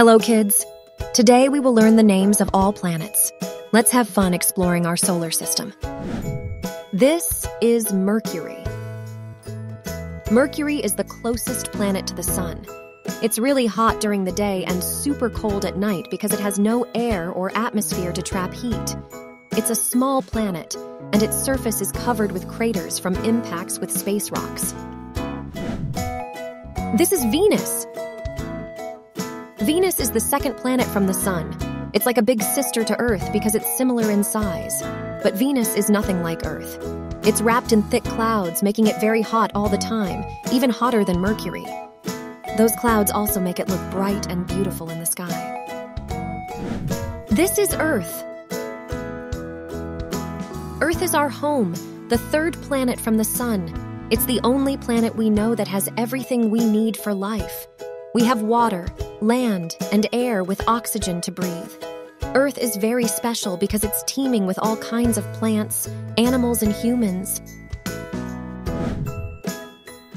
Hello, kids. Today we will learn the names of all planets. Let's have fun exploring our solar system. This is Mercury. Mercury is the closest planet to the sun. It's really hot during the day and super cold at night because it has no air or atmosphere to trap heat. It's a small planet, and its surface is covered with craters from impacts with space rocks. This is Venus. Venus is the second planet from the sun. It's like a big sister to Earth because it's similar in size. But Venus is nothing like Earth. It's wrapped in thick clouds, making it very hot all the time, even hotter than Mercury. Those clouds also make it look bright and beautiful in the sky. This is Earth. Earth is our home, the third planet from the sun. It's the only planet we know that has everything we need for life. We have water, land, and air with oxygen to breathe. Earth is very special because it's teeming with all kinds of plants, animals, and humans.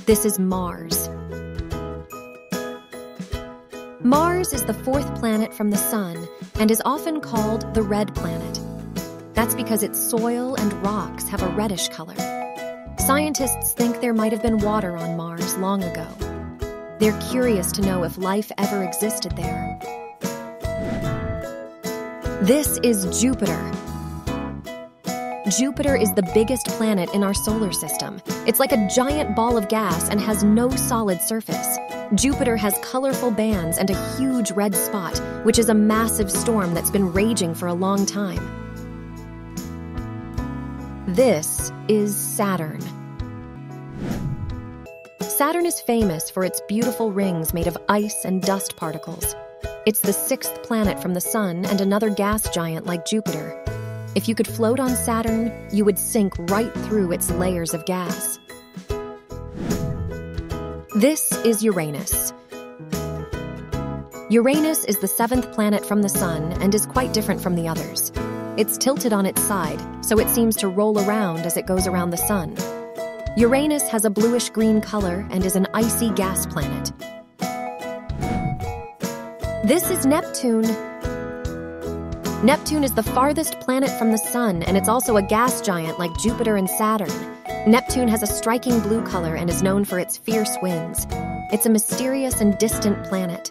This is Mars. Mars is the fourth planet from the sun and is often called the red planet. That's because its soil and rocks have a reddish color. Scientists think there might have been water on Mars long ago. They're curious to know if life ever existed there. This is Jupiter. Jupiter is the biggest planet in our solar system. It's like a giant ball of gas and has no solid surface. Jupiter has colorful bands and a huge red spot, which is a massive storm that's been raging for a long time. This is Saturn. Saturn is famous for its beautiful rings made of ice and dust particles. It's the sixth planet from the sun and another gas giant like Jupiter. If you could float on Saturn, you would sink right through its layers of gas. This is Uranus. Uranus is the seventh planet from the sun and is quite different from the others. It's tilted on its side, so it seems to roll around as it goes around the sun. Uranus has a bluish-green color and is an icy gas planet. This is Neptune. Neptune is the farthest planet from the sun, and it's also a gas giant like Jupiter and Saturn. Neptune has a striking blue color and is known for its fierce winds. It's a mysterious and distant planet.